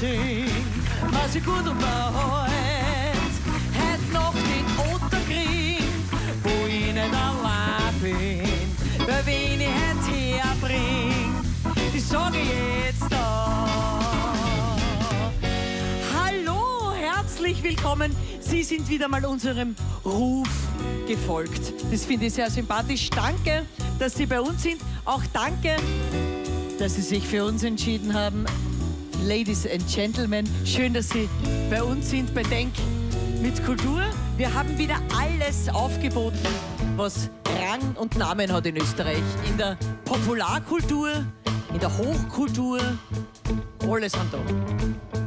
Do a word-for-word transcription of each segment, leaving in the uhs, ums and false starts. sing. Was ich gut und behalte, heute Nacht in Otterkring, wo ich nicht allein bin, weil wen ich heute herbring, die sag ich jetzt da. Hallo, herzlich willkommen, Sie sind wieder mal unserem Ruf gefolgt. Das finde ich sehr sympathisch. Danke, dass Sie bei uns sind. Auch danke, dass Sie sich für uns entschieden haben. Ladies and Gentlemen, schön, dass Sie bei uns sind, bei DENK mit KULTUR. Wir haben wieder alles aufgeboten, was Rang und Namen hat in Österreich. In der Popularkultur, in der Hochkultur, alles an da.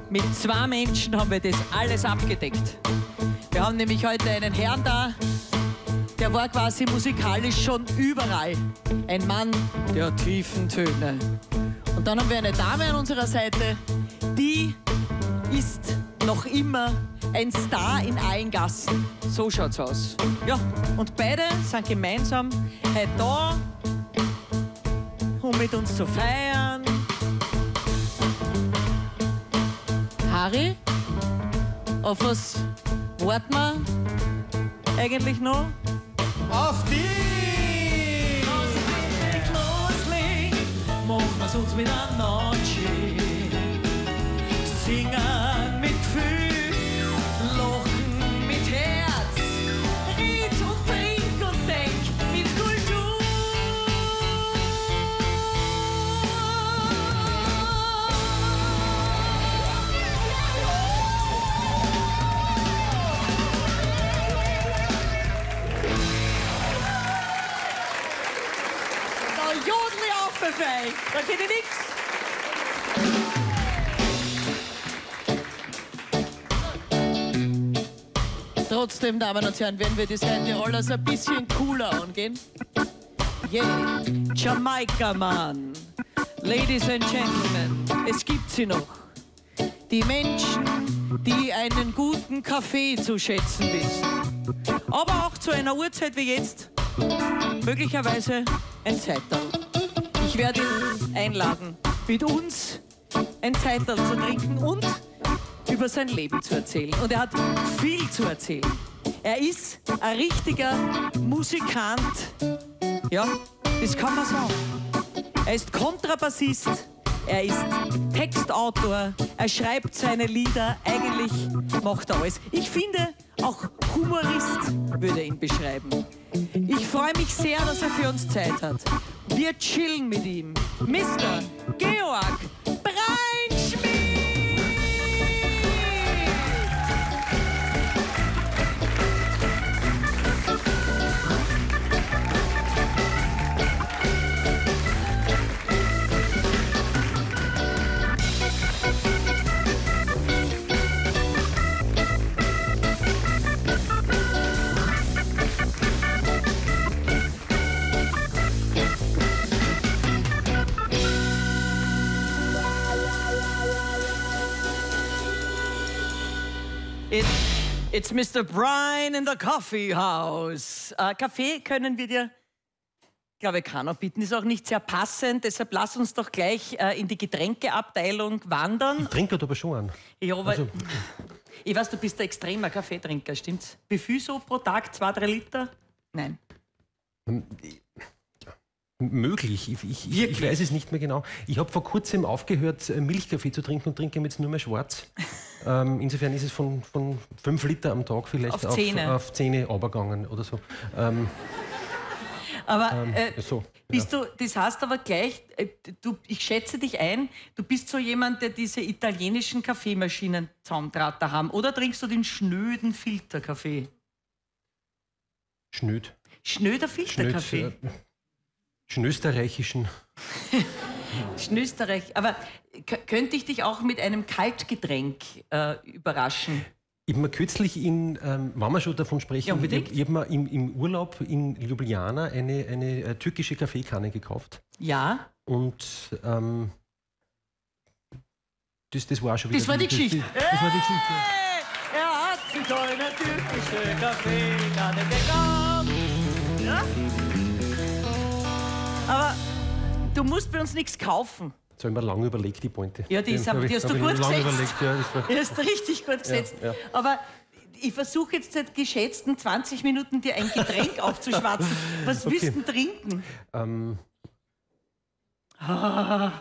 Mit zwei Menschen haben wir das alles abgedeckt. Wir haben nämlich heute einen Herrn da, der war quasi musikalisch schon überall. Ein Mann der tiefen Töne. Und dann haben wir eine Dame an unserer Seite, die ist noch immer ein Star in allen Gassen. So schaut's aus. Ja, und beide sind gemeinsam heute da, um mit uns zu feiern. Harry, auf was warten wir eigentlich noch? Auf dich! Lass dich nicht loslegen, machen wir's uns miteinander schön. Singen mit Gefühl, lachen mit Herz, red und trink und denk mit Kultur. Da jodel ich auf der Feind, da geht ich nichts. Trotzdem, Damen und Herren, werden wir die Rollers ein bisschen cooler angehen. Yeah, Jamaika Mann, Ladies and Gentlemen, es gibt sie noch. Die Menschen, die einen guten Kaffee zu schätzen wissen. Aber auch zu einer Uhrzeit wie jetzt, möglicherweise ein Zeitl. Ich werde ihn einladen, mit uns ein Zeitl zu trinken und über sein Leben zu erzählen. Und er hat viel zu erzählen. Er ist ein richtiger Musikant. Ja, das kann man sagen. Er ist Kontrabassist, er ist Textautor, er schreibt seine Lieder. Eigentlich macht er alles. Ich finde, auch Humorist würde ihn beschreiben. Ich freue mich sehr, dass er für uns Zeit hat. Wir chillen mit ihm. Mister Georg Breinschmid! It, it's Mister Brian in the Coffee House. Äh, Kaffee können wir dir, glaube ich, keiner bieten. Ist auch nicht sehr passend, deshalb lass uns doch gleich äh, in die Getränkeabteilung wandern. Trink aber schon an. Ja, aber also. Ich weiß, du bist ein extremer Kaffeetrinker, stimmt's? Wie viel so pro Tag? Zwei, drei Liter? Nein. Hm. Möglich, ich, ich, ich weiß es nicht mehr genau. Ich habe vor kurzem aufgehört, Milchkaffee zu trinken und trinke jetzt nur mehr schwarz. ähm, insofern ist es von, von fünf Liter am Tag vielleicht auf Zähne auf, auf runtergegangen oder so. Ähm, aber ähm, äh, so, bist ja. du, das heißt aber gleich, du, ich schätze dich ein, du bist so jemand, der diese italienischen Kaffeemaschinen zusammentraten haben. Oder trinkst du den schnöden Filterkaffee? Schnöd. Schnöder Filterkaffee? Schnöd, äh, Schnösterreichischen. Schnösterreich. Aber könnte ich dich auch mit einem Kaltgetränk äh, überraschen? Ich habe mir kürzlich, in, ähm, wenn wir schon davon sprechen, ja, ich, ich habe mir im, im Urlaub in Ljubljana eine, eine äh, türkische Kaffeekanne gekauft. Ja. Und ähm, das, das war schon wieder... Das war die Geschichte. Das, das, das hey! war die Geschichte. Er hat sich eine türkische Kaffeekanne gekauft. Ja? Aber du musst bei uns nichts kaufen. Jetzt habe ich mir lange überlegt, die Pointe. Ja, die, ist, hab, die hast hab du gut gesetzt. Überlegt, ja, das war, die hast du richtig gut gesetzt. Ja, ja. Aber ich versuche jetzt seit geschätzten zwanzig Minuten dir ein Getränk aufzuschwatzen. Was okay. willst du trinken? Ähm. Ah,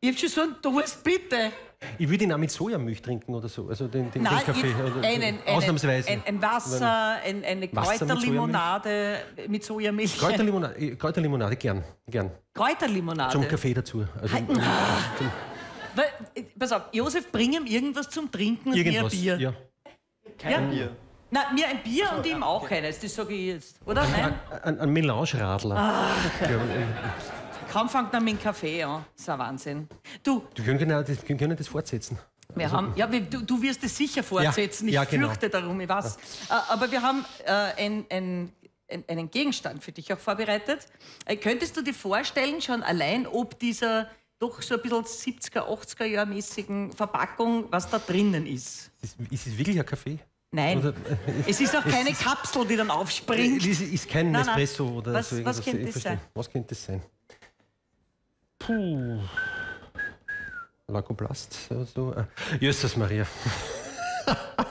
ich habe schon so einen Durst, bitte. Ich würde ihn auch mit Sojamilch trinken oder so. Also den, den Nein, Kaffee. Oder einen, so. Ausnahmsweise. Ein, ein Wasser, ein, eine Kräuterlimonade mit Sojamilch. Mit Sojamilch. Kräuterlimonade, Kräuterlimonade gern, gern. Kräuterlimonade? Zum Kaffee dazu. Also, ah. zum, zum Weil, pass auf, Josef, bring ihm irgendwas zum Trinken und irgendwas, mir ein Bier. Ja. Kein ja? Bier. Nein, mir ein Bier so, und ihm auch okay. eines, das sage ich jetzt. Oder? Nein? Ein, ein Melange-Radler. Ah. Ja, kaum fängt man mit dem Kaffee an. Das ist ein Wahnsinn. Du, du können, genau das, können das fortsetzen. Wir also, haben, ja, du, du wirst es sicher fortsetzen. Ja, ich ja, fürchte genau. darum, ich weiß. Ja. Aber wir haben äh, ein, ein, ein, einen Gegenstand für dich auch vorbereitet. Äh, könntest du dir vorstellen, schon allein, ob dieser doch so ein bisschen siebziger, achtziger-Jahr-mäßigen Verpackung, was da drinnen ist? Ist, ist es wirklich ein Kaffee? Nein, oder, es ist auch keine ist, Kapsel, die dann aufspringt. Es ist kein nein, Espresso nein. oder was, so irgendwas. Was könnte das sein? Was könnte das sein? Puh. Lakoplast. So. Ah. Jesus Maria.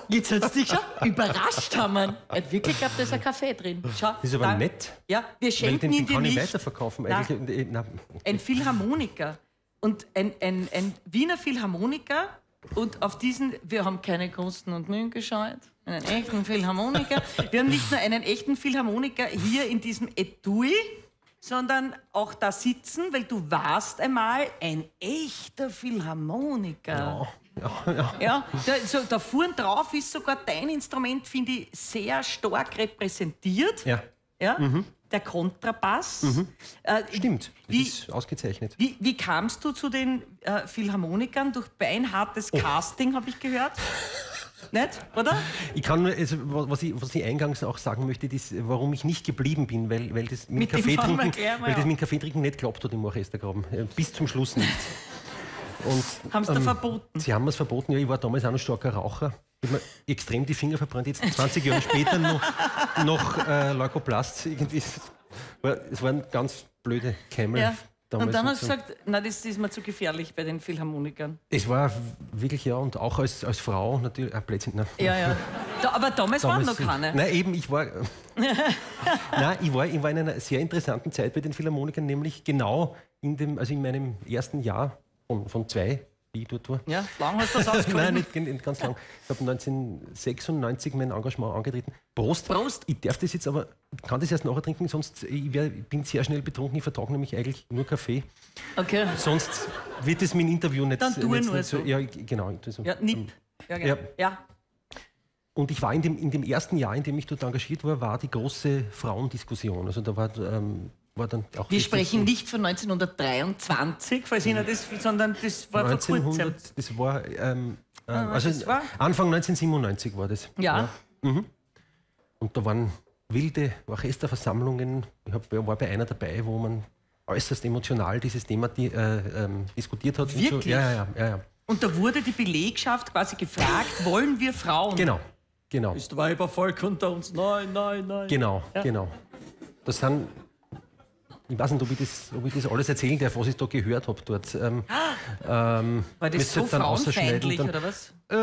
Jetzt hat es dich schon überrascht, Hermann. Er hat wirklich gehabt, da ist ein Kaffee drin. Schau, das ist aber dann, nett. Ja, wir schenken ihn dir nicht. Den kann ich weiterverkaufen. Na, eigentlich. Na. Ein Philharmoniker. Und ein, ein, ein Wiener Philharmoniker. Und auf diesen, wir haben keine Kosten und Mühen gescheut. Einen echten Philharmoniker. Wir haben nicht nur einen echten Philharmoniker hier in diesem Etui, sondern auch da sitzen, weil du warst einmal ein echter Philharmoniker. Ja, ja, ja. ja da, so, da vorn drauf ist sogar dein Instrument, finde ich, sehr stark repräsentiert. Ja. ja? Mhm. Der Kontrabass. Mhm. Äh, Stimmt, das wie, ist ausgezeichnet. Wie, wie kamst du zu den äh, Philharmonikern? Durch beinhartes oh. Casting, habe ich gehört. Nicht, oder? Ich kann nur, also, was, ich, was ich eingangs auch sagen möchte, ist, warum ich nicht geblieben bin, weil, weil das mit, mit Kaffee trinken, weil das mit Kaffee trinken nicht geklappt hat im Orchestergraben. Bis zum Schluss nicht. Und, haben sie ähm, da verboten? Sie haben es verboten, ja. Ich war damals auch ein starker Raucher. Ich habe mir extrem die Finger verbrannt. Jetzt zwanzig Jahre später noch, noch äh, Leukoplast. Irgendwie. Es waren ganz blöde Kämmel. Ja. Und dann hast du gesagt, nein, das ist mir zu gefährlich bei den Philharmonikern. Es war wirklich, ja, und auch als, als Frau natürlich, ein Blödsinn, ne? Ja, ja. Da, aber damals, damals waren noch keine. Nein, eben, ich war, nein, ich war, ich war in einer sehr interessanten Zeit bei den Philharmonikern, nämlich genau in, dem, also in meinem ersten Jahr von, von zwei, die ich dort war. Ja, lang hast du das ausgehalten? Nein, nicht ganz lang. Ich habe neunzehnhundertsechsundneunzig mein Engagement angetreten. Prost, Prost! Ich darf das jetzt aber, kann das erst nachher trinken, sonst ich wär, bin sehr schnell betrunken. Ich vertrage nämlich eigentlich nur Kaffee. Okay. Sonst wird es mein Interview nicht. Dann tue nur so. so. Ja, genau. So. Ja, nimm. Ja, genau. ja. ja. Und ich war in dem, in dem ersten Jahr, in dem ich dort engagiert war, war die große Frauendiskussion. Also da war... Ähm, Wir sprechen nicht von neunzehnhundertdreiundzwanzig, falls Ihnen das, sondern das war vor kurzem. Das war, ähm, äh, also das war Anfang neunzehnhundertsiebenundneunzig war das. Ja. ja. Mhm. Und da waren wilde Orchesterversammlungen. Ich hab, war bei einer dabei, wo man äußerst emotional dieses Thema die, äh, ähm, diskutiert hat. Wirklich? Und, so. ja, ja, ja, ja. und da wurde die Belegschaft quasi gefragt, wollen wir Frauen? Genau, genau. Ist Weibervolk unter uns? Nein, nein, nein. Genau, ja. genau. Das sind... Ich weiß nicht, ob ich, das, ob ich das alles erzählen darf, was ich da gehört habe dort. Ähm, ähm, War das so dann frauenfeindlich, dann, oder was? Äh,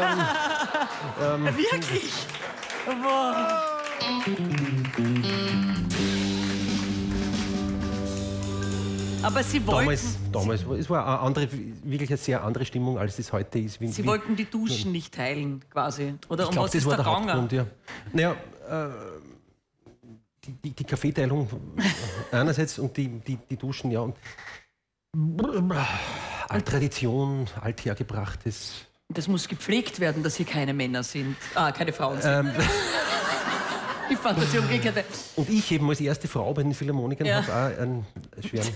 ähm, ähm, Wirklich? Aber Sie wollten... Damals, damals Sie es war eine andere, wirklich eine sehr andere Stimmung, als es heute ist. Wie, Sie wie, wollten die Duschen ja. nicht teilen, quasi? Oder ich um glaub, was das ist war der Hauptgrund, ja. Naja, äh, Die, die Kaffeeteilung einerseits und die, die, die Duschen, ja. Und Alt-Tradition, althergebrachtes. Das muss gepflegt werden, dass hier keine Männer sind. Ah, keine Frauen sind. Ähm. Die Fantasie umgekehrt. Und ich eben als erste Frau bei den Philharmonikern ja. habe auch einen schweren...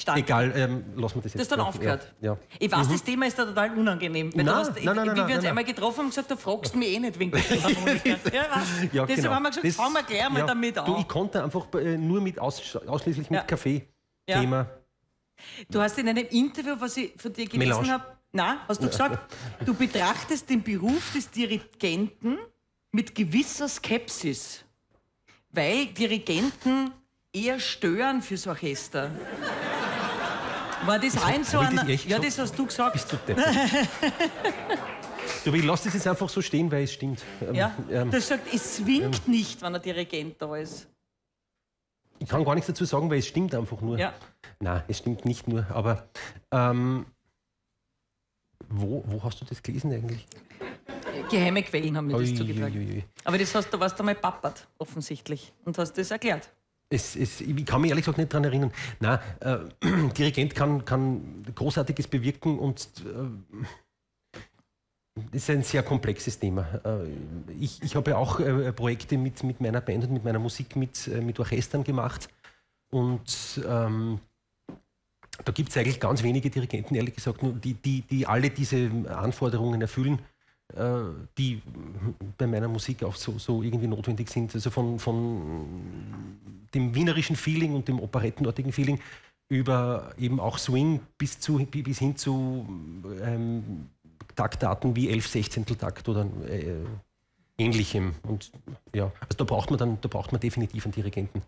Stark. Egal, ähm, lassen wir das jetzt. Das dann aufgehört. Ja, ja. Ich weiß, mhm. das Thema ist da total unangenehm. Weil nein, du hast, nein, nein, wie nein, wir uns nein, einmal getroffen haben und gesagt, du fragst mich eh nicht wegen der Philharmoniker. ja, ja, Deshalb genau. haben wir gesagt, das, fangen wir gleich mal ja, damit an. Du, ich konnte einfach äh, nur mit aus, ausschließlich mit ja. Kaffee-Thema. Ja. Du hast in einem Interview, was ich von dir gelesen habe, na, hast du gesagt, du betrachtest den Beruf des Dirigenten mit gewisser Skepsis, weil Dirigenten eher stören fürs Orchester. War das, das ein so einer? Ja, das hast du gesagt. Bist du deppert. Du, ich lasse das jetzt einfach so stehen, weil es stimmt. Ja, ähm, das sagt, es zwingt ähm, nicht, wenn ein Dirigent da ist. Ich kann gar nichts dazu sagen, weil es stimmt einfach nur. Ja. Nein, es stimmt nicht nur. Aber ähm, wo, wo hast du das gelesen eigentlich? Geheime Quellen haben mir das ui, zugetragen. Ui, ui. Aber das hast, da warst du mal pappert, offensichtlich. Und hast das erklärt. Es, es, ich kann mich ehrlich gesagt nicht daran erinnern. Nein, äh, Dirigent kann, kann Großartiges bewirken und äh, das ist ein sehr komplexes Thema. Ich, ich habe ja auch äh, Projekte mit, mit meiner Band und mit meiner Musik, mit, äh, mit Orchestern gemacht. Und ähm, da gibt es eigentlich ganz wenige Dirigenten, ehrlich gesagt, die, die, die alle diese Anforderungen erfüllen, äh, die bei meiner Musik auch so, so irgendwie notwendig sind. Also von, von dem wienerischen Feeling und dem operettenartigen Feeling über eben auch Swing bis, zu, bis hin zu... Ähm, Taktarten wie elf Sechzehntel Takt oder äh, ähnlichem. Und ja, also da braucht man dann, da braucht man definitiv einen Dirigenten.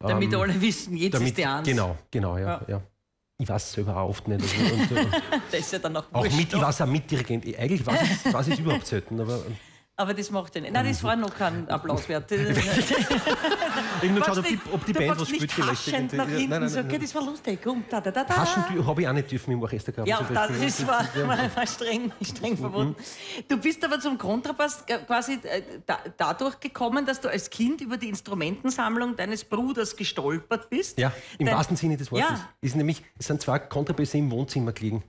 Damit ähm, alle wissen, jetzt damit, ist der Ernst. Genau, genau, ja, ja. ja. Ich weiß es selber auch oft nicht. Also, und, und, das ist ja dann auch wurscht. Auch mit, ich weiß auch mit Dirigent. Eigentlich weiß ich es überhaupt selten, aber... Aber das macht er nicht. Nein, das war noch kein Applaus wert. Ich habe nur geschaut, ob die, ob die Band was spielt. Haschend nach hinten, nein, nein, so, okay, das war lustig. Um, da, da, da, da. Taschentür habe ich auch nicht dürfen im Orchester gehabt. Ja, das, das war, war, war streng, streng verboten. Du bist aber zum Kontrabass quasi da, dadurch gekommen, dass du als Kind über die Instrumentensammlung deines Bruders gestolpert bist. Ja, im Dein, wahrsten Sinne des Wortes. Ja. Ist nämlich, es sind zwei Kontrabässe im Wohnzimmer gelegen.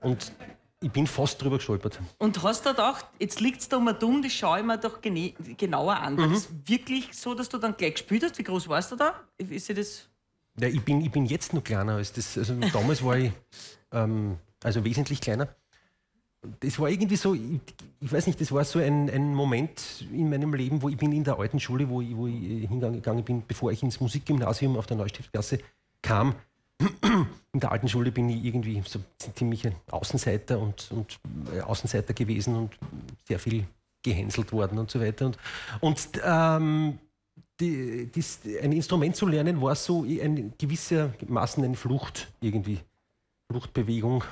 Und... Ich bin fast drüber gestolpert. Und hast du gedacht, jetzt liegt es da mal dumm, das schaue ich mir doch genauer an. Mhm. War das wirklich so, dass du dann gleich gespielt hast? Wie groß warst du da? Ist das? Ja, ich, bin, ich bin jetzt noch kleiner als das. Also, damals war ich ähm, also wesentlich kleiner. Das war irgendwie so, ich, ich weiß nicht, das war so ein, ein Moment in meinem Leben, wo ich bin in der alten Schule, wo ich, wo ich hingegangen bin, bevor ich ins Musikgymnasium auf der Neustiftgasse kam. In der alten Schule bin ich irgendwie so ziemlich ein Außenseiter und, und äh, Außenseiter gewesen und sehr viel gehänselt worden und so weiter. Und, und ähm, die, dies, ein Instrument zu lernen war so ein gewissermaßen eine Flucht irgendwie, Fluchtbewegung.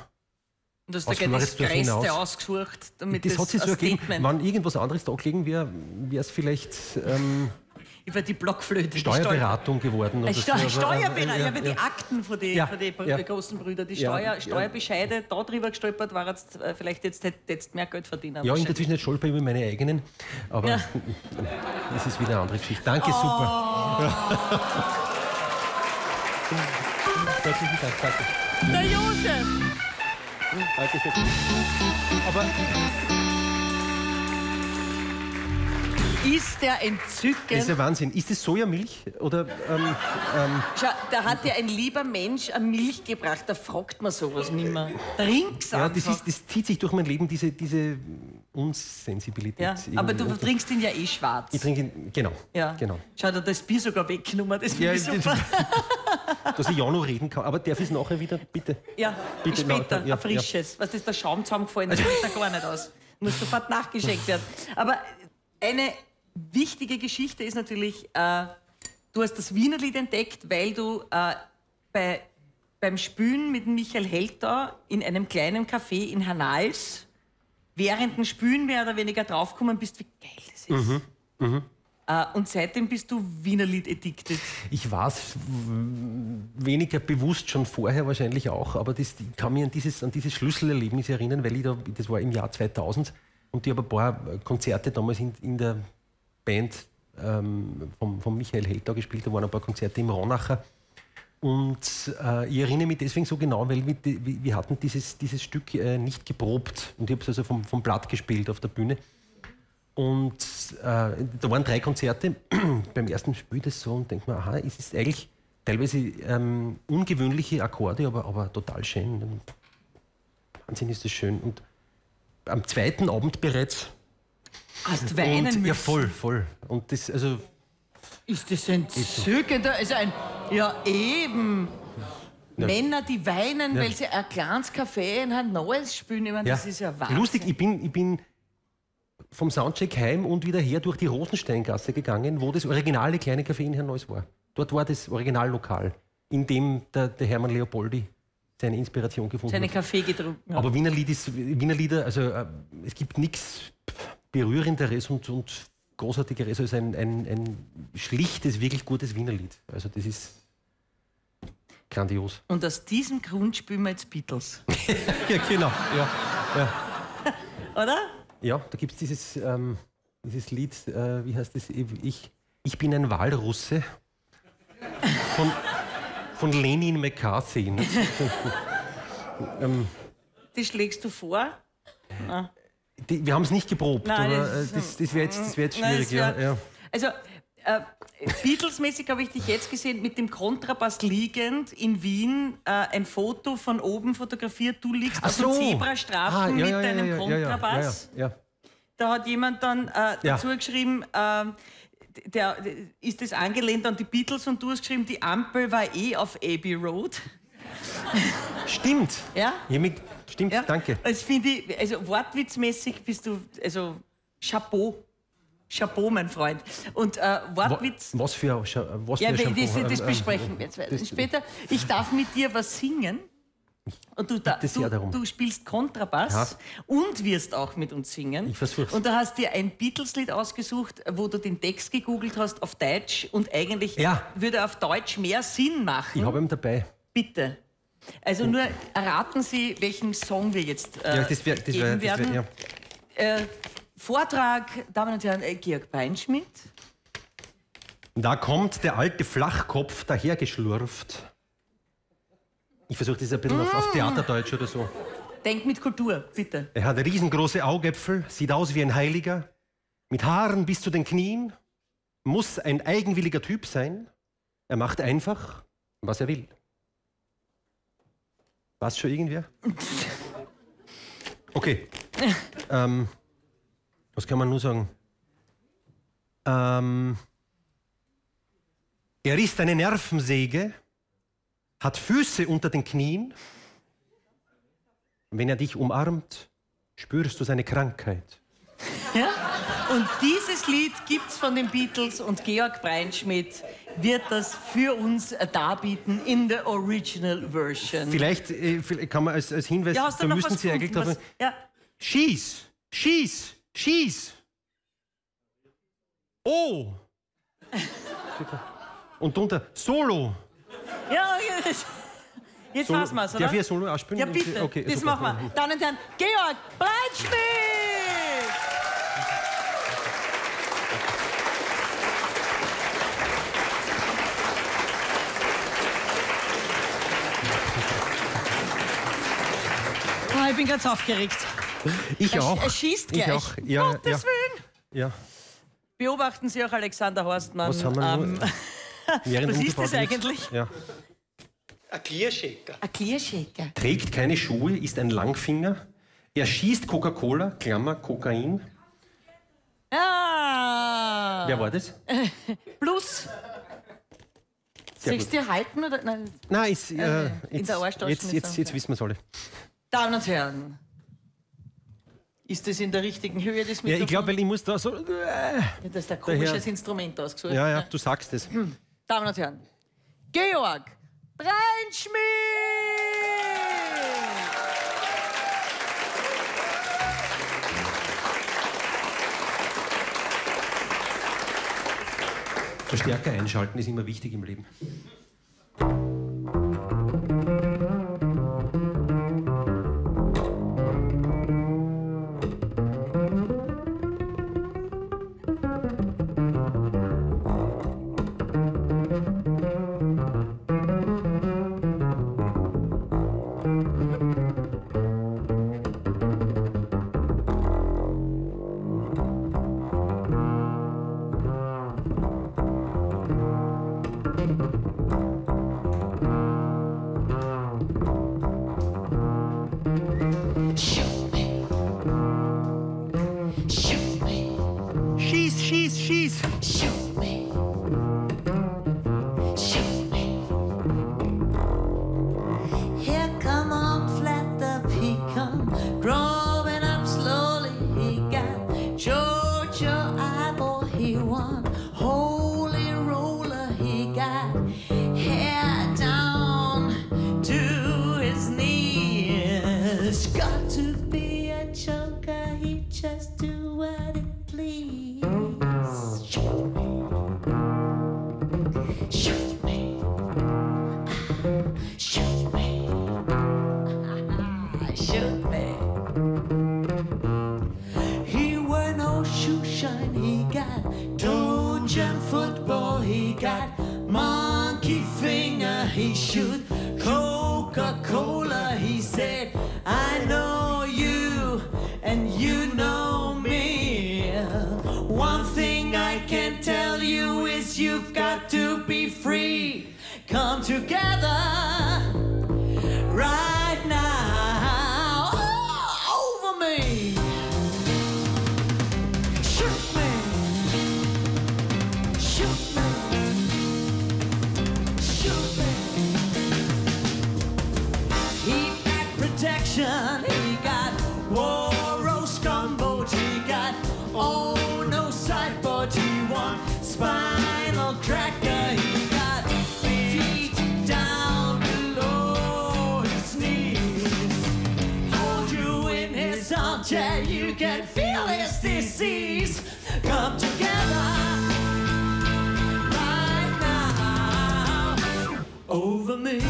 Und hast du dir das Größte ausgesucht, damit das, das hat sich so ergeben. Wenn irgendwas anderes da gelegen wäre, wäre es vielleicht... Ähm, über die Blockflöte. Steuerberatung die Steu geworden. Oder Steu so. Steuerberatung, ja, ja, über die ja. Akten von den ja, ja. großen Brüdern, die ja, Steuer, Steuerbescheide, ja. da drüber gestolpert, war jetzt äh, vielleicht jetzt, jetzt mehr Geld verdienen. Ja, in der Zwischenzeit stolper ich über meine eigenen, aber ja. das ist wieder eine andere Geschichte. Danke, oh. super. Herzlichen Dank, danke. Der Josef! Danke schön. Aber... Ist der entzückend? Das ist ja Wahnsinn. Ist das Sojamilch? Oder, ähm, ähm, Schau, da hat ja ein lieber Mensch eine Milch gebracht, da fragt man sowas nicht mehr. Trink's ja, einfach. Das, ist, das zieht sich durch mein Leben, diese, diese Unsensibilität. Ja, aber du und, trinkst ihn ja eh schwarz. Ich trinke ihn, genau. Ja. genau. Schau, da hat das Bier sogar weggenommen, das ja, ist super. Dass ich ja noch reden kann, aber darf ich es nachher wieder? Bitte. Ja, bitte später, ein ja, frisches. Ja. Was ist der Schaum zusammengefallen, das kommt da gar nicht aus. Muss sofort nachgeschenkt werden. Aber eine... wichtige Geschichte ist natürlich, äh, du hast das Wienerlied entdeckt, weil du äh, bei, beim Spülen mit Michael Heltau in einem kleinen Café in Hanals während dem Spülen mehr oder weniger draufgekommen bist, wie geil das ist. Mhm. Mhm. Äh, und seitdem bist du Wienerlied addicted. Ich war es weniger bewusst, schon vorher wahrscheinlich auch, aber das, ich kann mich an dieses, an dieses Schlüsselerlebnis erinnern, weil ich da, das war im Jahr zweitausend und ich habe ein paar Konzerte damals in, in der Band ähm, vom, vom Michael Heltau gespielt, da waren ein paar Konzerte im Ronacher. Und äh, ich erinnere mich deswegen so genau, weil wir, wir hatten dieses, dieses Stück äh, nicht geprobt und ich habe es also vom, vom Blatt gespielt auf der Bühne. Und äh, da waren drei Konzerte. Beim ersten spiele ich das so und denke mir, aha, es ist eigentlich teilweise ähm, ungewöhnliche Akkorde, aber, aber total schön. Und Wahnsinn, ist das schön. Und am zweiten Abend bereits hast du weinen müssen? Ja, voll, voll. Und das, also... Ist das entzückend? Also ein... Ja, eben. Ja. Männer, die weinen, ja. weil sie ein kleines Café in ein neues spielen. Ich meine, ja. das ist ja Wahnsinn. Lustig, ich bin, ich bin vom Soundcheck heim und wieder her durch die Rosensteingasse gegangen, wo das originale kleine Café in Herrn Neuss war. Dort war das Originallokal, in dem der, der Hermann Leopoldi seine Inspiration gefunden seine hat. Seinen Kaffee getrunken hat. Aber Wiener Lied ist, Wiener Lieder, also äh, es gibt nichts Berührenderes und, und Großartigeres als ein, ein, ein schlichtes, wirklich gutes Wiener Lied. Also das ist grandios. Und aus diesem Grund spielen wir jetzt Beatles. Ja, genau. Ja, ja. Oder? Ja, da gibt es dieses, ähm, dieses Lied, äh, wie heißt das? Ich, ich bin ein Walrusse. Von, von Lenin McCarthy. Ne? ähm, Die schlägst du vor? Ah. Die, wir haben es nicht geprobt. Nein, aber, äh, das das wäre jetzt, wär jetzt schwierig. Nein, wär, ja, ja. Also, äh, Beatles-mäßig habe ich dich jetzt gesehen, mit dem Kontrabass liegend in Wien, äh, ein Foto von oben fotografiert. Du liegst Ach auf so. den Zebrastreifen ah, ja, mit ja, deinem ja, Kontrabass. Ja, ja, ja, ja. Da hat jemand dann äh, dazu ja. geschrieben, äh, der, der, ist das angelehnt an die Beatles, und du hast geschrieben, die Ampel war eh auf Abbey Road. Stimmt. Ja? Jemand, stimmt, ja. Danke. Das finde ich, also wortwitzmäßig bist du, also Chapeau. Chapeau, mein Freund. Und äh, Wortwitz... Was für, was für ja, Chapeau? Das, das besprechen wir jetzt weiter. Später. Ich darf mit dir was singen. Und du, da, du, du spielst Kontrabass ja. und wirst auch mit uns singen. Ich versuch's. Und du hast dir ein Beatles-Lied ausgesucht, wo du den Text gegoogelt hast auf Deutsch, und eigentlich ja. würde auf Deutsch mehr Sinn machen. Ich habe ihn dabei. Bitte. Also nur erraten Sie, welchen Song wir jetzt äh, ja, das wär, das geben wär, das werden. Wär, ja. äh, Vortrag, Damen und Herren, äh, Georg Breinschmid. Da kommt der alte Flachkopf dahergeschlurft. Ich versuche das ein bisschen mm. auf, auf Theaterdeutsch oder so. Denk mit Kultur, bitte. Er hat riesengroße Augäpfel, sieht aus wie ein Heiliger, mit Haaren bis zu den Knien, muss ein eigenwilliger Typ sein. Er macht einfach, was er will. War's schon irgendwer? Okay. ähm, was kann man nur sagen? Ähm, er ist eine Nervensäge, hat Füße unter den Knien. Wenn er dich umarmt, spürst du seine Krankheit. Ja? Und dieses Lied gibt's von den Beatles, und Georg Breinschmid wird das für uns darbieten in der Original Version. Vielleicht äh, kann man als, als Hinweis, ja, da müssen Sie eigentlich drauf... Ja. Schieß, schieß, schieß! Oh! Und drunter Solo! Ja, jetzt war's mal, oder? Darf ich ein Solo ausspielen? Ja, bitte, okay, das super. machen wir. Damen und Herren, Georg Breinschmid! Oh, ich bin ganz aufgeregt. Ich er, auch. Er schießt gleich. Ich auch. Ja, um Gottes Willen. Ja. Ja. Beobachten Sie auch Alexander Horstmann. Was haben wir ähm, Was ist das eigentlich? Ja. Ein Clearshaker. Ein Clearshaker. Trägt keine Schuhe, ist ein Langfinger. Er schießt Coca-Cola, Klammer, Kokain. Ah. Wer war das? Plus. Sehr Soll ich es dir halten? Oder? Nein, Nein ist, äh, in der Arschtasche. Jetzt, jetzt, jetzt wissen wir es alle. Damen und Herren, ist das in der richtigen Höhe des Mikrofons? Ja, ich glaube, weil ich muss da so... Äh, ja, das ist ein komisches daher. Instrument ausgesucht. Ja, ja, du sagst es. Hm. Damen und Herren, Georg Breinschmid! Verstärker einschalten ist immer wichtig im Leben. Down to his and football he got, monkey finger he shoot, Coca-Cola he said, I know you and you know me. One thing I can tell you is you've got to be free. Come together right now, oh, over me. He got Waros combo, he got oh no sideboard, he won spinal cracker, he got feet down below his knees. Hold you in his arms, yeah, you can feel his disease. Come together right now over me.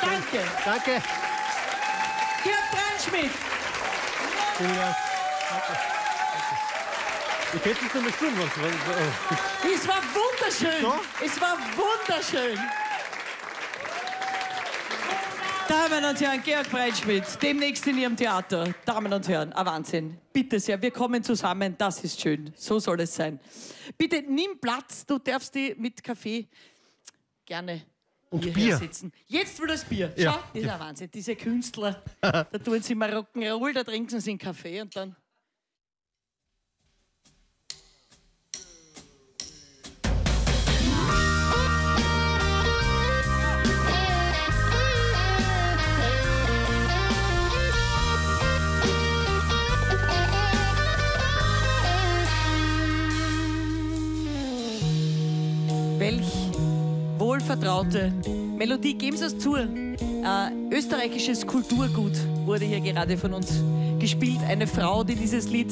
Danke. Danke. Georg Breinschmid. Ja. Ich hätte es nämlich tun müssen. Es war wunderschön. So? Es war wunderschön. Damen und Herren, Georg Breinschmid, demnächst in Ihrem Theater. Damen und Herren, ein Wahnsinn. Bitte sehr, wir kommen zusammen, das ist schön. So soll es sein. Bitte nimm Platz, du darfst die mit Kaffee gerne... Und Bier. Sitzen. Jetzt will das Bier. Schau, ja. Das ist ein Wahnsinn. Diese Künstler, da tun sie mal Rock'n'Roll, da trinken sie einen Kaffee und dann... Welch wohlvertraute Melodie, geben Sie es zu. Äh, österreichisches Kulturgut wurde hier gerade von uns gespielt. Eine Frau, die dieses Lied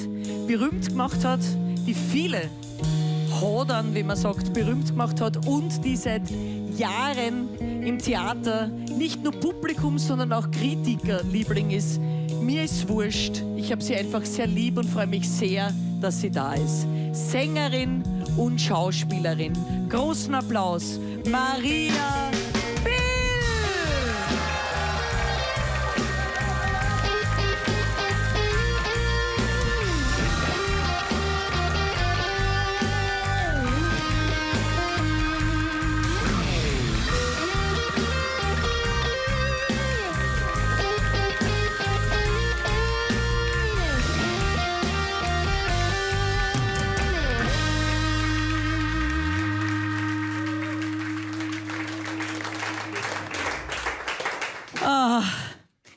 berühmt gemacht hat, die viele Hodern, wie man sagt, berühmt gemacht hat und die seit Jahren im Theater nicht nur Publikum, sondern auch Kritikerliebling ist. Mir ist wurscht, ich habe sie einfach sehr lieb und freue mich sehr, dass sie da ist. Sängerin und Schauspielerin. Großen Applaus, Maria Bill!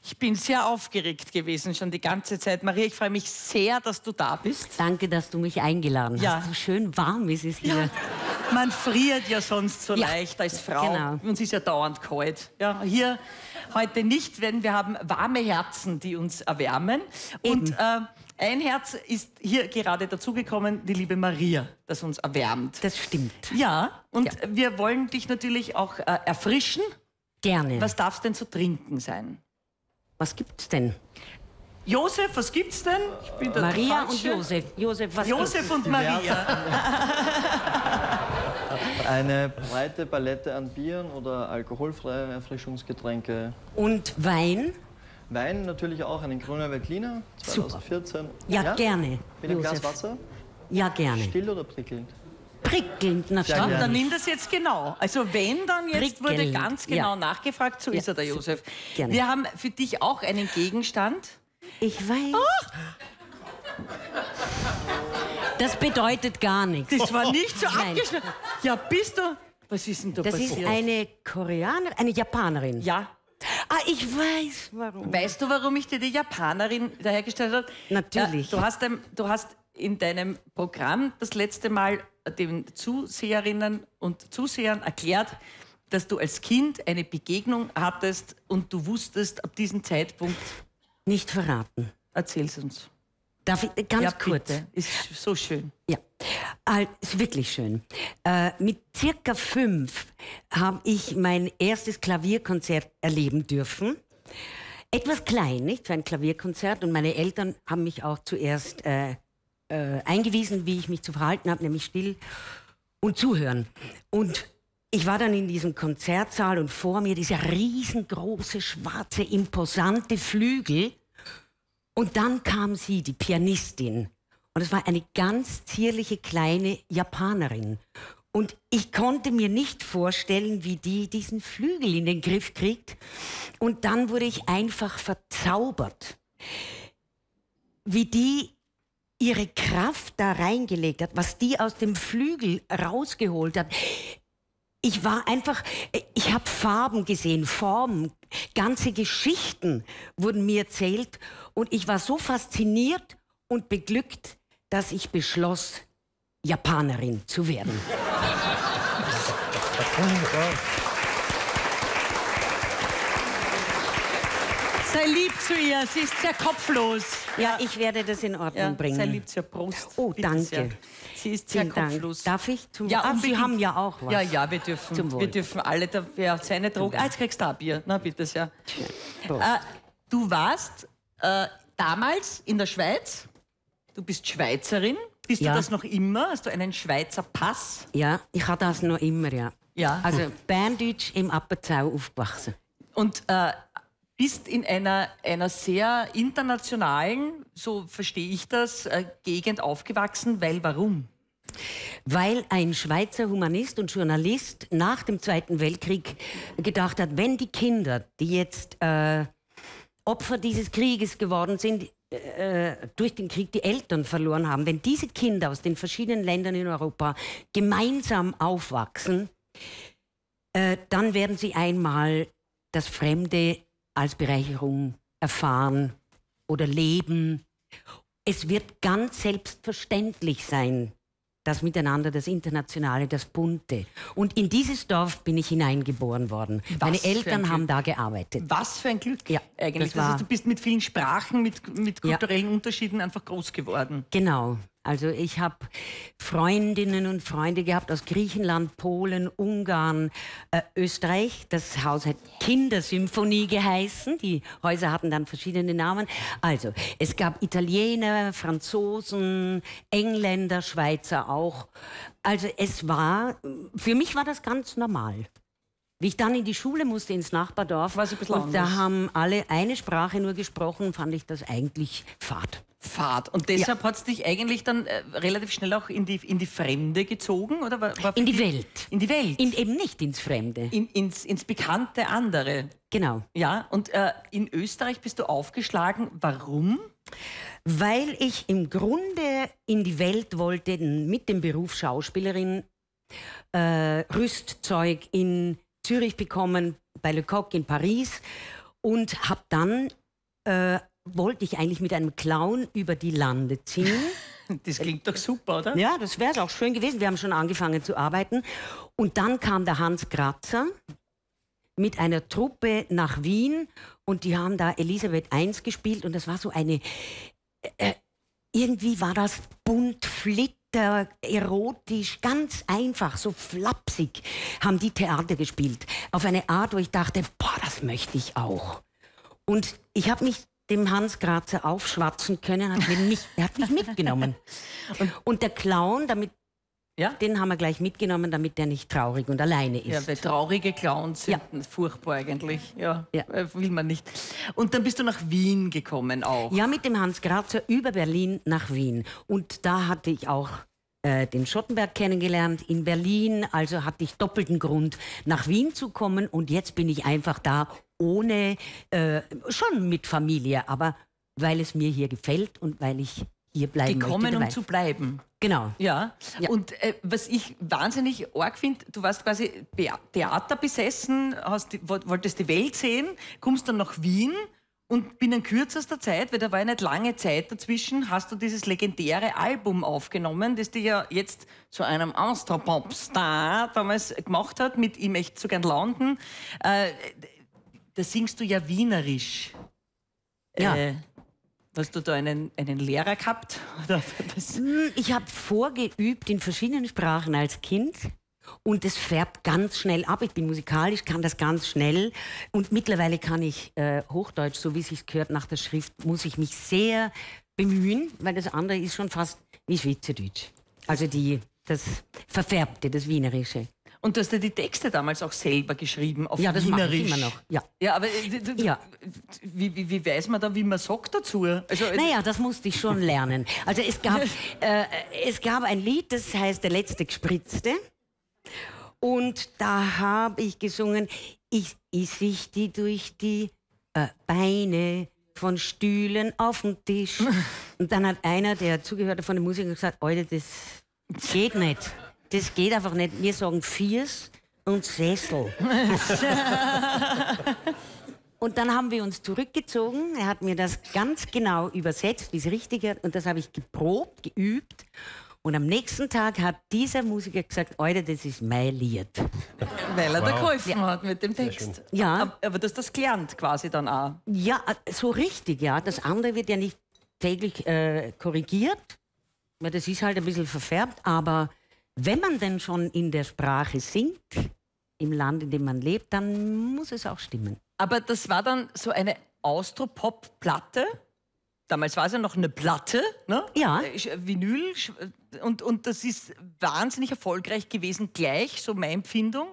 Ich bin sehr aufgeregt gewesen schon die ganze Zeit. Maria, ich freue mich sehr, dass du da bist. Danke, dass du mich eingeladen ja. hast. So schön warm ist es hier. Ja. Man friert ja sonst so ja. leicht als Frau. Genau. Uns ist ja dauernd kalt. Ja, hier heute nicht, denn wir haben warme Herzen, die uns erwärmen. Eben. Und äh, ein Herz ist hier gerade dazugekommen, die liebe Maria, das uns erwärmt. Das stimmt. Ja, und ja. wir wollen dich natürlich auch äh, erfrischen. Gerne. Was darf es denn zu trinken sein? Was gibt's denn? Josef, was gibt's denn? Ich bin der Maria und Josef. Josef, was Josef und Maria. Eine breite Palette an Bieren oder alkoholfreie Erfrischungsgetränke. Und Wein? Wein natürlich auch, einen Grüner Veltliner zwanzig vierzehn. Super. Ja, ja, gerne. Mit einem Glas Wasser? Ja, gerne. Still oder prickelnd? Prickelnd, natürlich. Ja, dann nimm das jetzt genau. Also wenn, dann jetzt prickelnd. Wurde ganz genau ja. nachgefragt. So ja. ist er, der Josef. Gerne. Wir haben für dich auch einen Gegenstand. Ich weiß. Oh. Das bedeutet gar nichts. Das war nicht so abgeschnitten. Ja, bist du... Was ist denn da das passiert? Das ist eine Koreanerin, eine Japanerin. Ja. Ah, ich weiß, warum. Weißt du, warum ich dir die Japanerin dahergestellt habe? Natürlich. Ja, du hast... Du hast in deinem Programm das letzte Mal den Zuseherinnen und Zusehern erklärt, dass du als Kind eine Begegnung hattest und du wusstest ab diesem Zeitpunkt... Nicht verraten. Erzähl's uns. Darf ich? Ganz ja, kurz. Bitte. Ist so schön. Ja, ist wirklich schön. Äh, mit circa fünf habe ich mein erstes Klavierkonzert erleben dürfen. Etwas klein, nicht? Für ein Klavierkonzert. Und meine Eltern haben mich auch zuerst... Äh, Äh, eingewiesen, wie ich mich zu verhalten habe, nämlich still und zuhören. Und ich war dann in diesem Konzertsaal und vor mir dieser riesengroße, schwarze, imposante Flügel. Und dann kam sie, die Pianistin. Und es war eine ganz zierliche, kleine Japanerin. Und ich konnte mir nicht vorstellen, wie die diesen Flügel in den Griff kriegt. Und dann wurde ich einfach verzaubert. Wie die ihre Kraft da reingelegt hat, was die aus dem Flügel rausgeholt hat. Ich war einfach, ich habe Farben gesehen, Formen, ganze Geschichten wurden mir erzählt und ich war so fasziniert und beglückt, dass ich beschloss, Japanerin zu werden. Sei lieb zu ihr, sie ist sehr kopflos. Ja, ich werde das in Ordnung ja, bringen. Sei lieb zur Brust. Oh, danke. Sehr. Sie ist sehr kopflos. Darf ich? Zum ja, und Sie haben ja auch was. Ja, ja, wir dürfen, zum Wohl. Wir dürfen alle, da, ja, seine Drogen. Ah, jetzt kriegst du ein Bier. Na, bitte sehr. Ja. Äh, du warst äh, damals in der Schweiz. Du bist Schweizerin. Bist ja. du das noch immer? Hast du einen Schweizer Pass? Ja, ich hatte das noch immer, ja. ja. Also, hm. Berndeutsch im Appenzell aufgewachsen. Und... Äh, bist in einer, einer sehr internationalen, so verstehe ich das, äh, Gegend aufgewachsen, weil warum? Weil ein Schweizer Humanist und Journalist nach dem Zweiten Weltkrieg gedacht hat, wenn die Kinder, die jetzt äh, Opfer dieses Krieges geworden sind, äh, durch den Krieg die Eltern verloren haben, wenn diese Kinder aus den verschiedenen Ländern in Europa gemeinsam aufwachsen, äh, dann werden sie einmal das Fremde als Bereicherung erfahren oder leben. Es wird ganz selbstverständlich sein, das Miteinander, das Internationale, das Bunte. Und in dieses Dorf bin ich hineingeboren worden. Was Meine Eltern haben da gearbeitet. Was für ein Glück ja, eigentlich. Das das heißt, du bist mit vielen Sprachen, mit, mit kulturellen ja. Unterschieden einfach groß geworden. Genau. Also ich habe Freundinnen und Freunde gehabt aus Griechenland, Polen, Ungarn, äh, Österreich. Das Haus hat Kindersymphonie geheißen. Die Häuser hatten dann verschiedene Namen. Also es gab Italiener, Franzosen, Engländer, Schweizer auch. Also es war, für mich war das ganz normal. Wie ich dann in die Schule musste, ins Nachbardorf, was ich und anders. Da haben alle eine Sprache nur gesprochen, fand ich das eigentlich fad. Fad. Und deshalb ja. hat es dich eigentlich dann äh, relativ schnell auch in die, in die Fremde gezogen? Oder war, war in die Welt. In die Welt. In, eben nicht ins Fremde. In, ins, ins bekannte andere. Genau. Ja, und äh, in Österreich bist du aufgeschlagen. Warum? Weil ich im Grunde in die Welt wollte mit dem Beruf Schauspielerin, äh, Rüstzeug in Zürich bekommen, bei Lecoq in Paris, und habe dann, äh, wollte ich eigentlich mit einem Clown über die Lande ziehen. Das klingt doch super, oder? Ja, das wäre auch schön gewesen. Wir haben schon angefangen zu arbeiten. Und dann kam der Hans Gratzer mit einer Truppe nach Wien und die haben da Elisabeth die Erste gespielt und das war so eine, äh, irgendwie war das bunt, flick, erotisch, ganz einfach, so flapsig, haben die Theater gespielt. Auf eine Art, wo ich dachte, boah, das möchte ich auch. Und ich habe mich dem Hans Gratzer aufschwatzen können, hat mich, er hat mich mitgenommen. Und, und der Clown, damit, ja? den haben wir gleich mitgenommen, damit der nicht traurig und alleine ist. Ja, weil traurige Clowns sind ja. furchtbar eigentlich. Ja, ja, will man nicht. Und dann bist du nach Wien gekommen auch. Ja, mit dem Hans Gratzer über Berlin nach Wien. Und da hatte ich auch den Schottenberg kennengelernt in Berlin, also hatte ich doppelten Grund, nach Wien zu kommen und jetzt bin ich einfach da ohne, äh, schon mit Familie, aber weil es mir hier gefällt und weil ich hier bleiben möchte. Gekommen, um zu bleiben. Genau. Ja, ja. Und äh, was ich wahnsinnig arg finde, du warst quasi Theater besessen, hast, wolltest die Welt sehen, kommst dann nach Wien. Und binnen kürzester Zeit, weil da war ja nicht lange Zeit dazwischen, hast du dieses legendäre Album aufgenommen, das dich ja jetzt zu einem Austropop-Star damals gemacht hat, mit "Ich möchte so gern landen". Äh, da singst du ja wienerisch. Ja. Äh, hast du da einen, einen Lehrer gehabt? Oder was? Ich habe vorgeübt in verschiedenen Sprachen als Kind. Und es färbt ganz schnell ab. Ich bin musikalisch, kann das ganz schnell. Und mittlerweile kann ich äh, Hochdeutsch, so wie es sich gehört nach der Schrift, muss ich mich sehr bemühen, weil das andere ist schon fast wie Schweizerdeutsch. Also die, das Verfärbte, das Wienerische. Und du hast ja die Texte damals auch selber geschrieben, auf Wienerisch. Ja, das mache ich immer noch. Ja, ja, aber ja. Wie, wie, wie weiß man da, wie man sagt dazu? Also, naja, das musste ich schon lernen. Also es gab, äh, es gab ein Lied, das heißt "Der letzte Gespritzte". Und da habe ich gesungen, ich, ich sich die durch die äh, Beine von Stühlen auf den Tisch. Und dann hat einer, der zugehörte von den Musikern, gesagt, Alter, das geht nicht. Das geht einfach nicht. Wir sagen Viers und Sessel. Und dann haben wir uns zurückgezogen. Er hat mir das ganz genau übersetzt, wie es richtig ist. Und das habe ich geprobt, geübt. Und am nächsten Tag hat dieser Musiker gesagt, Alter, das ist mein Lied. Weil er wow. da geholfen ja. hat mit dem Text. Ja. Aber du hast das gelernt quasi dann auch. Ja, so richtig, ja. Das andere wird ja nicht täglich äh, korrigiert. Das ist halt ein bisschen verfärbt. Aber wenn man denn schon in der Sprache singt, im Land, in dem man lebt, dann muss es auch stimmen. Aber das war dann so eine Austropop-Platte? Damals war es ja noch eine Platte, ne? Ja. Vinyl. Und, und das ist wahnsinnig erfolgreich gewesen, gleich, so meine Empfindung.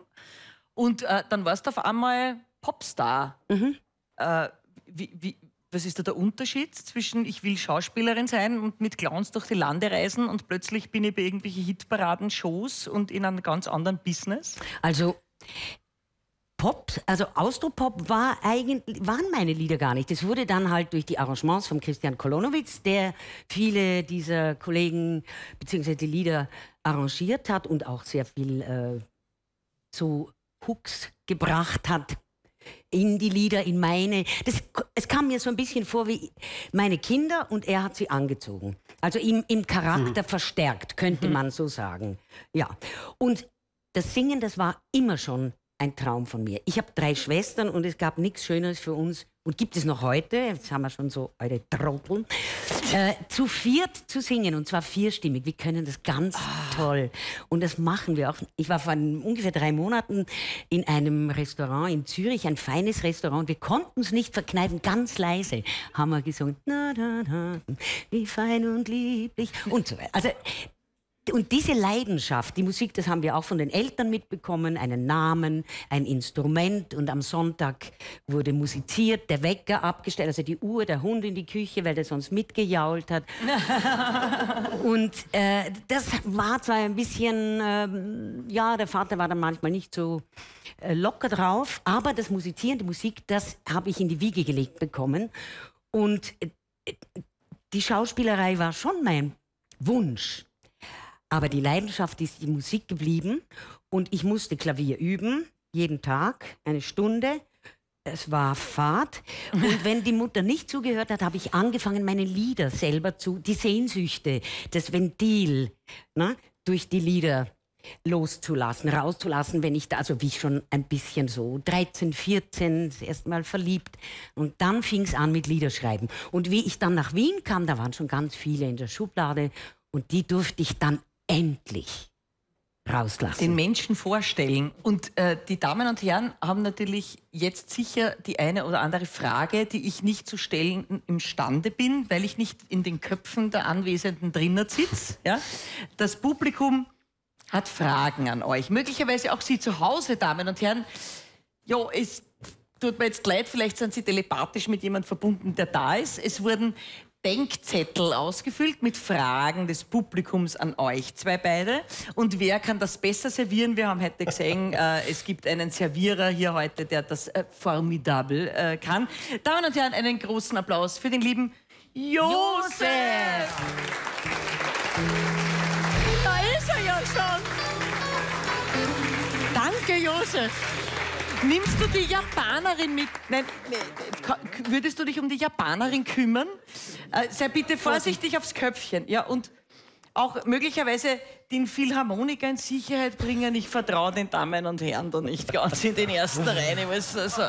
Und äh, dann warst du auf einmal Popstar. Mhm. Äh, wie, wie, was ist da der Unterschied zwischen ich will Schauspielerin sein und mit Clowns durch die Lande reisen und plötzlich bin ich bei irgendwelchen Hitparaden, Shows und in einem ganz anderen Business? Also... Pop, also Austropop war eigentlich, waren meine Lieder gar nicht. Das wurde dann halt durch die Arrangements von Christian Kolonowitz, der viele dieser Kollegen bzw. die Lieder arrangiert hat und auch sehr viel äh, so Hooks gebracht hat in die Lieder, in meine. Das, es kam mir so ein bisschen vor wie meine Kinder und er hat sie angezogen. Also im, im Charakter mhm. verstärkt, könnte mhm. man so sagen. Ja. Und das Singen, das war immer schon ein Traum von mir. Ich habe drei Schwestern und es gab nichts Schöneres für uns und gibt es noch heute, jetzt haben wir schon so eure Trotteln, äh, zu viert zu singen, und zwar vierstimmig. Wir können das ganz oh. toll. Und das machen wir auch. Ich war vor ungefähr drei Monaten in einem Restaurant in Zürich, ein feines Restaurant. Wir konnten es nicht verkneifen, ganz leise haben wir gesungen. Na, na, na, wie fein und lieblich und so weiter. Also, und diese Leidenschaft, die Musik, das haben wir auch von den Eltern mitbekommen, einen Namen, ein Instrument, und am Sonntag wurde musiziert, der Wecker abgestellt, also die Uhr, der Hund in die Küche, weil der sonst mitgejault hat. Und äh, das war zwar ein bisschen, ähm, ja, der Vater war dann manchmal nicht so äh, locker drauf, aber das Musizieren, die Musik, das habe ich in die Wiege gelegt bekommen. Und äh, die Schauspielerei war schon mein Wunsch. Aber die Leidenschaft ist die Musik geblieben, und ich musste Klavier üben, jeden Tag, eine Stunde. Es war Fahrt. Und wenn die Mutter nicht zugehört hat, habe ich angefangen, meine Lieder selber zu, die Sehnsüchte, das Ventil, ne, durch die Lieder loszulassen, rauszulassen, wenn ich da, also wie schon ein bisschen so, dreizehn, vierzehn, das erste Mal verliebt. Und dann fing es an mit Liederschreiben. Und wie ich dann nach Wien kam, da waren schon ganz viele in der Schublade, und die durfte ich dann endlich rauslassen. Den Menschen vorstellen. Und äh, die Damen und Herren haben natürlich jetzt sicher die eine oder andere Frage, die ich nicht zu stellen imstande bin, weil ich nicht in den Köpfen der Anwesenden drinnen sitze. Ja? Das Publikum hat Fragen an euch. Möglicherweise auch Sie zu Hause, Damen und Herren. Jo, es tut mir jetzt leid, vielleicht sind Sie telepathisch mit jemandem verbunden, der da ist. Es wurden Denkzettel ausgefüllt mit Fragen des Publikums an euch zwei beide. Und wer kann das besser servieren? Wir haben heute gesehen, äh, es gibt einen Servierer hier heute, der das äh, formidabel äh, kann. Damen und Herren, einen großen Applaus für den lieben Josef! Da ist er ja schon! Danke, Josef! Nimmst du die Japanerin mit? Nein, würdest du dich um die Japanerin kümmern? Äh, sei bitte vorsichtig aufs Köpfchen. Ja, und auch möglicherweise den Philharmoniker in Sicherheit bringen. Ich vertraue den Damen und Herren da nicht ganz in den ersten Reihen. Ich weiß, also.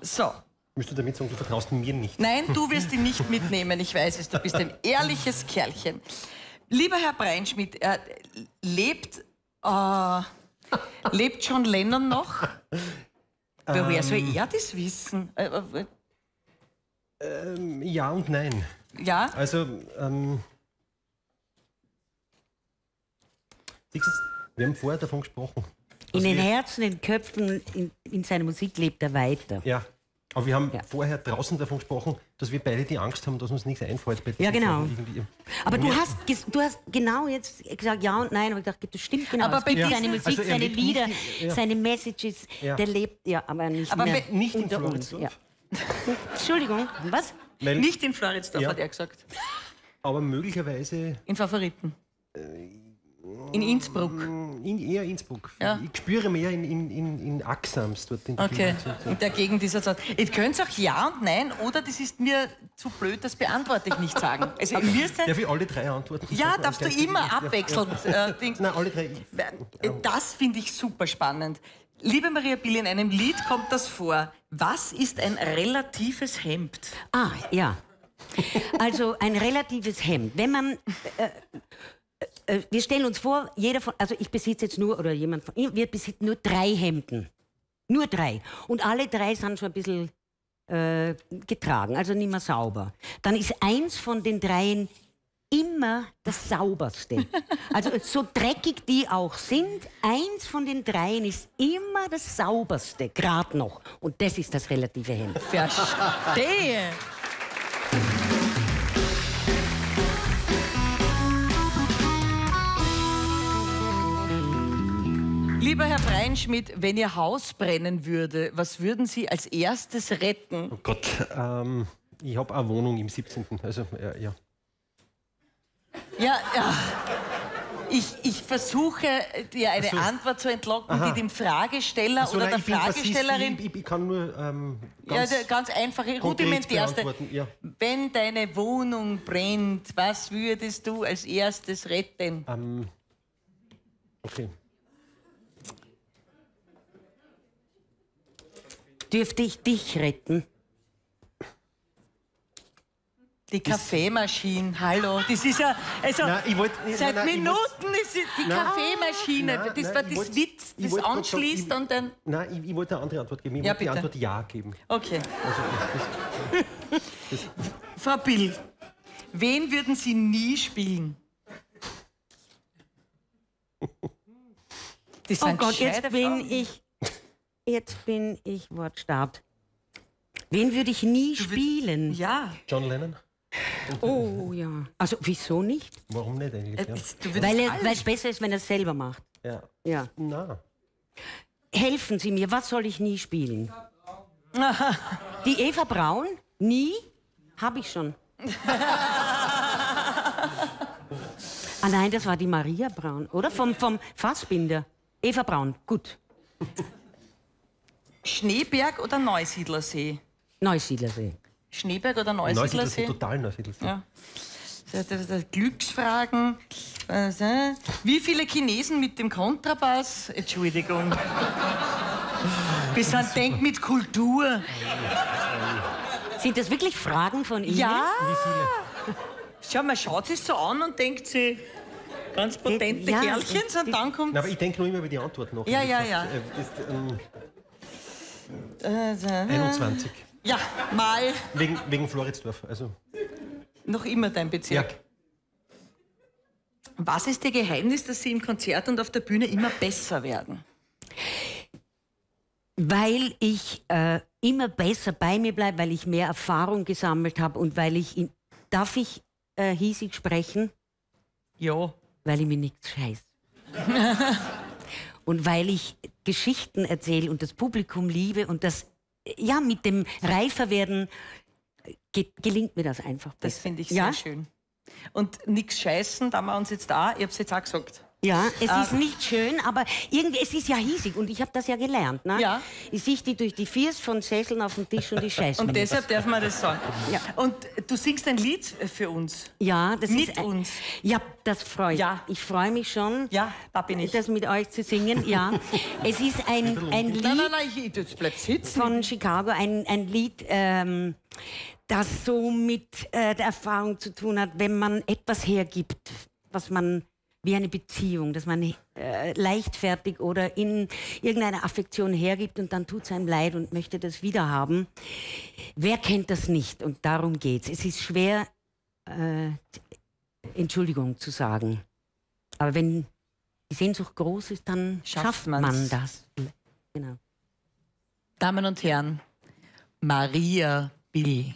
So. Müsst du damit sagen, du vertraust mir nicht? Nein, du wirst ihn nicht mitnehmen. Ich weiß es, du bist ein ehrliches Kerlchen. Lieber Herr Breinschmid, äh, lebt... Äh, Lebt John Lennon noch? Woher ähm, soll er das wissen? Ähm, ja und nein. Ja? Also, ähm, wir haben vorher davon gesprochen. In den Herzen, in den Köpfen, in, in seiner Musik lebt er weiter. Ja, aber wir haben ja. vorher draußen davon gesprochen, dass wir beide die Angst haben, dass uns nichts einfällt. Bei ja, genau. Aber du hast, du hast genau jetzt gesagt ja und nein, aber ich dachte, das stimmt genau. Aber bei ja. seine Musik, also seine Lieder, nicht, ja. seine Messages, ja. der lebt ja, aber nicht aber mehr nicht in Floridsdorf. Ja. Entschuldigung, was? Weil, nicht in Floridsdorf, ja. hat er gesagt. Aber möglicherweise... In Favoriten. Äh, in Innsbruck. In, eher Innsbruck. Ja. Ich spüre mehr in, in, in, in Axams. Dort in okay, in der Gegend dieser Zeit. Ihr könnt auch ja und nein, oder das ist mir zu blöd, das beantworte ich nicht sagen. Also, wir sind darf ich alle drei antworten? Ja, darfst du immer abwechselnd. Ja. Äh, Nein, alle drei. Das finde ich super spannend. Liebe Maria Bill, in einem Lied kommt das vor. Was ist ein relatives Hemd? Ah, ja. Also ein relatives Hemd. Wenn man... Äh, Wir stellen uns vor, jeder von, also ich besitze jetzt nur, oder jemand von ihm, wir besitzen nur drei Hemden. Nur drei. Und alle drei sind schon ein bisschen äh, getragen, also nicht mehr sauber. Dann ist eins von den dreien immer das sauberste. Also so dreckig die auch sind, eins von den dreien ist immer das sauberste, gerade noch. Und das ist das relative Hemd. Verstehe! Lieber Herr Breinschmid, wenn Ihr Haus brennen würde, was würden Sie als erstes retten? Oh Gott, ähm, ich habe eine Wohnung im siebzehnten Also, äh, ja. Ja, ja. Ich, ich versuche, dir eine so. Antwort zu entlocken, Aha. die dem Fragesteller Ach so, oder nein, der ich Fragestellerin... Bin, ich, ich kann nur ähm, ganz, ja, ganz einfache, rudimentärste. Ja. Wenn deine Wohnung brennt, was würdest du als erstes retten? Ähm, okay. Dürfte ich dich retten? Die Kaffeemaschinen, hallo, das ist ja, also nein, ich wollt, nein, seit nein, Minuten ich ist die nein, Kaffeemaschine, nein, das nein, war das wollt, Witz, das wollt, anschließt ich, und dann... Nein, ich, ich wollte eine andere Antwort geben, ich ja, wollte bitte. die Antwort Ja geben. Okay. Also, das, das, das. Frau Bill, wen würden Sie nie spielen? Das oh Gott, jetzt bin ich, jetzt bin ich wortstart. Wen würde ich nie spielen? Ja. John Lennon. Oh ja. Also wieso nicht? Warum nicht eigentlich? Ja. Weil es besser ist, wenn er es selber macht. Ja. Ja. Na. Helfen Sie mir, was soll ich nie spielen? Die Eva Braun? Nie? Habe ich schon. Ah nein, das war die Maria Braun, oder? Vom, vom Fassbinder. Eva Braun, gut. Schneeberg oder Neusiedlersee? Neusiedlersee. Schneeberg oder Neusiedlersee? Neusiedlersee, total Neusiedlersee. Ja. Glücksfragen. Wie viele Chinesen mit dem Kontrabass? Entschuldigung. Wir sind Denk mit Kultur. Sind das wirklich Fragen von Ihnen? Ja. Schau, man schaut sich so an und denkt sich, ganz potente ja, Kerlchen, und dann kommt. Na, aber ich denke nur immer über die Antwort nach. Ja, ja, ja. Das, äh, einundzwanzig. Ja, mal. Wegen, wegen Floridsdorf, also. Noch immer dein Bezirk. Ja. Was ist Ihr Geheimnis, dass Sie im Konzert und auf der Bühne immer besser werden? Weil ich äh, immer besser bei mir bleibe, weil ich mehr Erfahrung gesammelt habe und weil ich in. Darf ich äh, hiesig sprechen? Ja. Weil ich mir nichts scheiß. Und weil ich Geschichten erzähle und das Publikum liebe und das, ja, mit dem Reiferwerden ge gelingt mir das einfach besser. Das finde ich ja? sehr schön. Und nichts scheißen, da haben wir uns jetzt da, ich habe es jetzt auch gesagt. Ja, es ah. ist nicht schön, aber irgendwie, es ist ja hiesig und ich habe das ja gelernt. Ne? Ja. Ich sehe die durch die Viers von Sesseln auf den Tisch und die scheiße. Und deshalb darf man das sagen. Ja. Und du singst ein Lied für uns. Ja, das mit ist... Mit uns. Ja, das freue ich. Ja. Ich freue mich schon, ja, da bin ich. das mit euch zu singen. Ja. Es ist ein, ein Lied nein, nein, nein, ich, bleib sitzen. von Chicago, ein, ein Lied, ähm, das so mit äh, der Erfahrung zu tun hat, wenn man etwas hergibt, was man... wie eine Beziehung, dass man äh, leichtfertig oder in irgendeiner Affektion hergibt und dann tut es einem leid und möchte das wiederhaben. Wer kennt das nicht? Und darum geht's. Es ist schwer, äh, Entschuldigung zu sagen. Aber wenn die Sehnsucht groß ist, dann schafft, schafft man das. Genau. Damen und Herren, Maria Bill.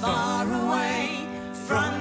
Far away from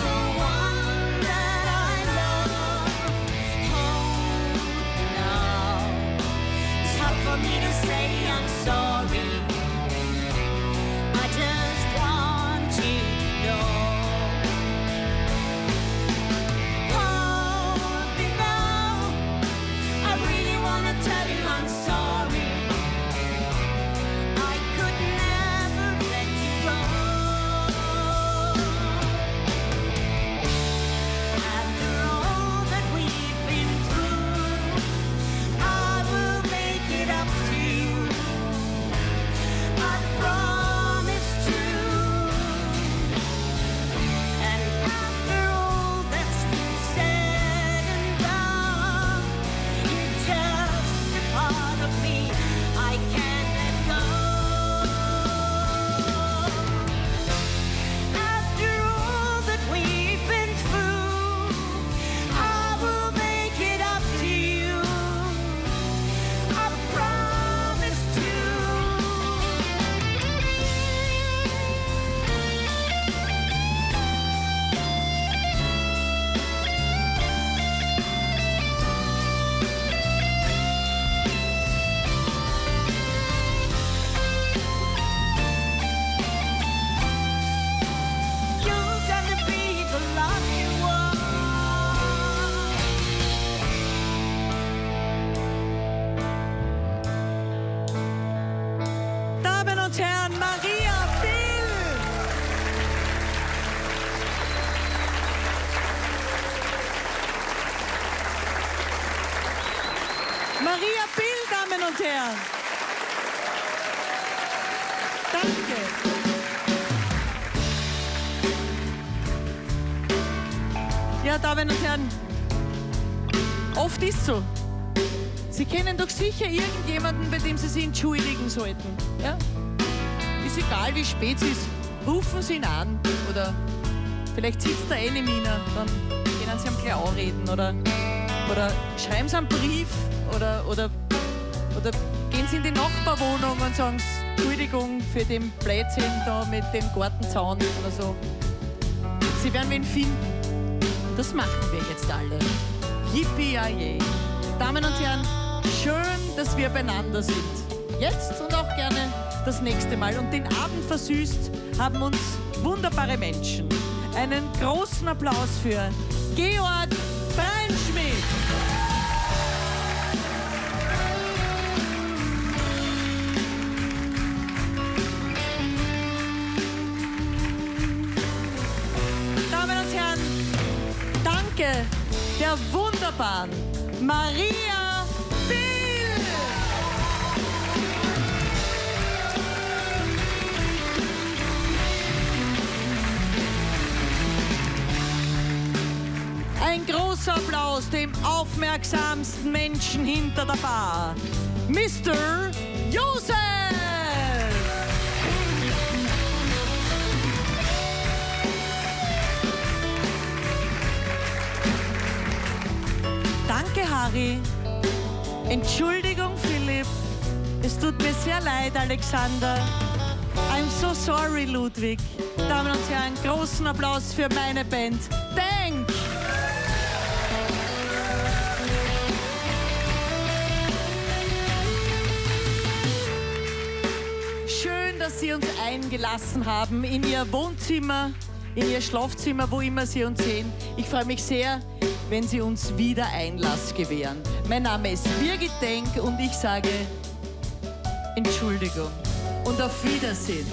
the one that Maria Bill, Damen und Herren. Danke. Ja, Damen und Herren, oft ist so. Sie kennen doch sicher irgendjemanden, bei dem Sie sich entschuldigen sollten. Ja? Ist egal, wie spät es ist, rufen Sie ihn an. Oder vielleicht sitzt da eine Mina, dann können Sie ihm gleich anreden. Oder, oder schreiben Sie einen Brief. Oder, oder, oder gehen Sie in die Nachbarwohnung und sagen, Entschuldigung für den Blödsinn da mit dem Gartenzaun oder so. Sie werden wen finden. Das machen wir jetzt alle. Yippie-yay. Damen und Herren, schön, dass wir beieinander sind. Jetzt und auch gerne das nächste Mal. Und den Abend versüßt haben uns wunderbare Menschen. Einen großen Applaus für Georg Breinschmid. Der wunderbaren Maria Bill. Ein großer Applaus dem aufmerksamsten Menschen hinter der Bar, Mister Josef. Danke, Harry. Entschuldigung, Philipp. Es tut mir sehr leid, Alexander. I'm so sorry, Ludwig. Damen und Herren, großen Applaus für meine Band. Denk! Schön, dass Sie uns eingelassen haben in Ihr Wohnzimmer, in Ihr Schlafzimmer, wo immer Sie uns sehen. Ich freue mich sehr, wenn Sie uns wieder Einlass gewähren. Mein Name ist Birgit Denk und ich sage Entschuldigung und auf Wiedersehen.